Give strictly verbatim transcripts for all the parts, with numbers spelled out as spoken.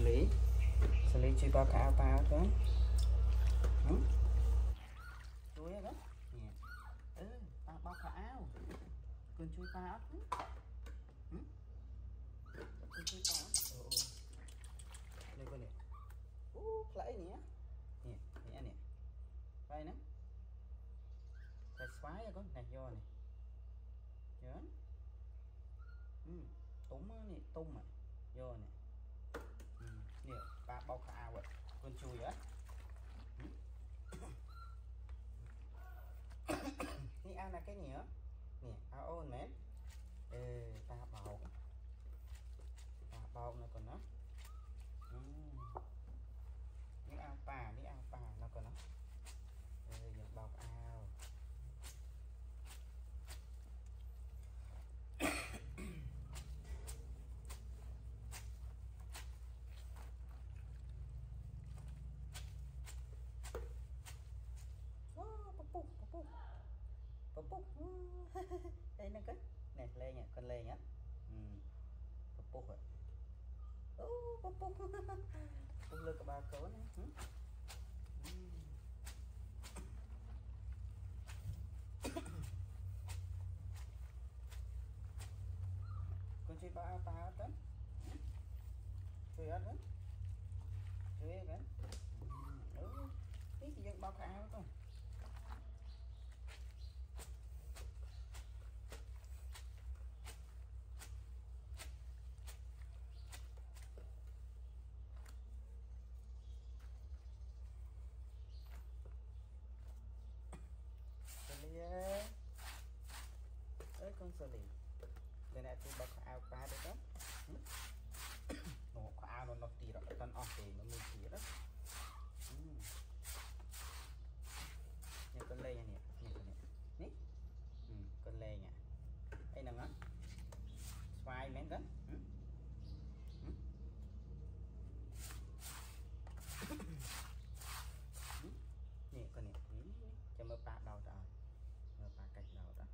xử lý xử lý chỉ bao cả bao thôi chuối đó ừ bao bao cả áo con chuối bao con chuối bao đây con này u lại nè nè nè nè đây nè cái xoáy con này do này nhớ ừ tôm á nè tôm mà do này nè ba bao cả vậy con chui vậy nè ăn là cái gì á nè ao ôn mến ê ba bao ba bao này còn nó nè ao bà nè ao bà nó còn nó ê bao ao đây nè cái nè lên nhỉ con lên nhá ừ bốc rồi ô bốc bốc bốc lên cả ba cỡ này ừ. Con chơi ba ba hết chơi hết hết chơi hết hết ừ tí thì dân bao cả áo thôi ơi con sờ liền đây này tôi bọc áo ba đấy đó nó áo nó nó tì rồi con ong thì nó mới tì đó này con lê nha nè nè con lê nha đây nè ngon xoay mén đó nè con nè cho mơ ba đầu rồi mơ ba cạnh đầu đó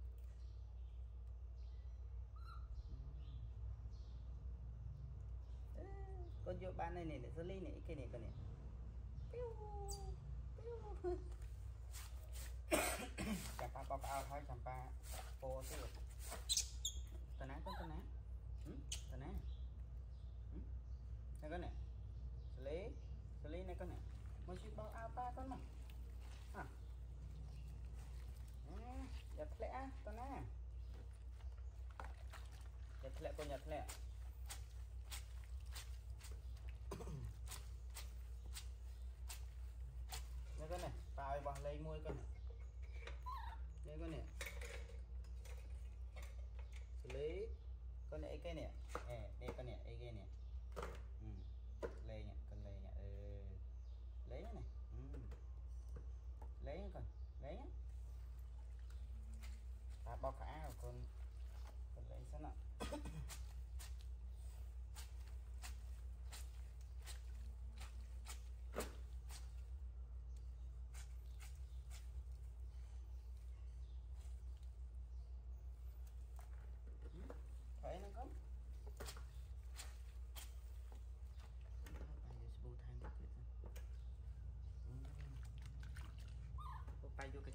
con vô ban này này để xử lý này cái này con này chạm ba ba ba thôi chạm ba cô chứ tao ná con tao ná tao ná này con này xử lý xử lý này con này mới chịu bao ao ba con mà à giật lẹ tao ná giật lẹ con giật lẹ đây con này, tao bỏ lấy môi con này. Đây con này. Xử lý con này cái này. Nè, đây con này, cái này. Ừ. Lấy nha, con lấy nha. Ừ. Lấy nha này. Ừ. Lấy nha con, lấy nha. Ta bóc cả áo con. Con lấy sẵn ạ. Phải vô cái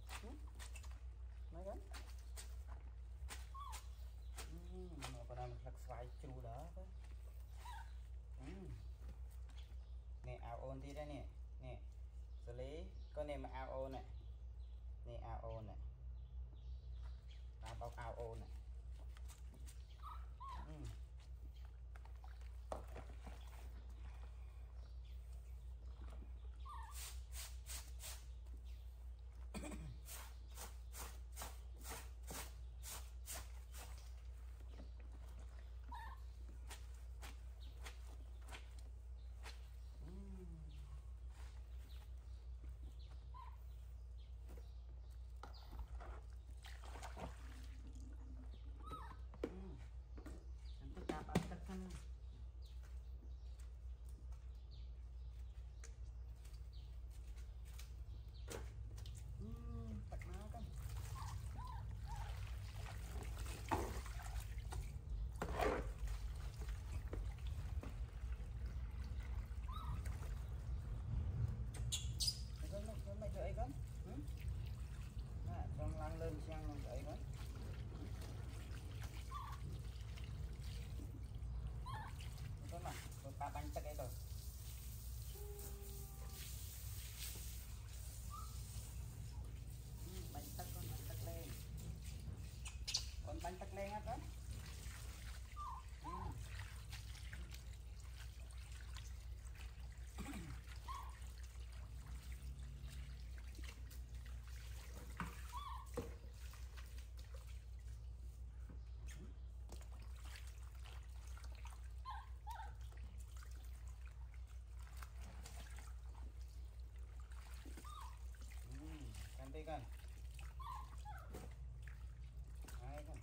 mấy con mà còn đang lắc xoay chu đó nè ao ôn đi đây nè nè xử lý con này mà ao ôn này nè ao ôn này tao bóc ao ôn này vậy con. Ừ. À, con lăn lên sang làm vậy con. Con mà, con ta bánh chắc ấy rồi. Bánh tắc con, bánh tắc lên. Con bánh tắc lên á con. Ừ. Cantik kan? Ayo kan?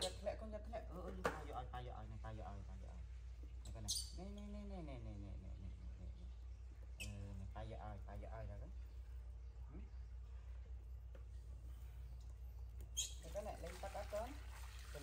Nhặt lại ơ ơ tay giỏi tay giỏi này tay giỏi tay giỏi này con này này này này này này này này này này tay giỏi tay giỏi rồi đó cái này lên tắt áp con rồi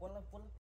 Pulang pulang.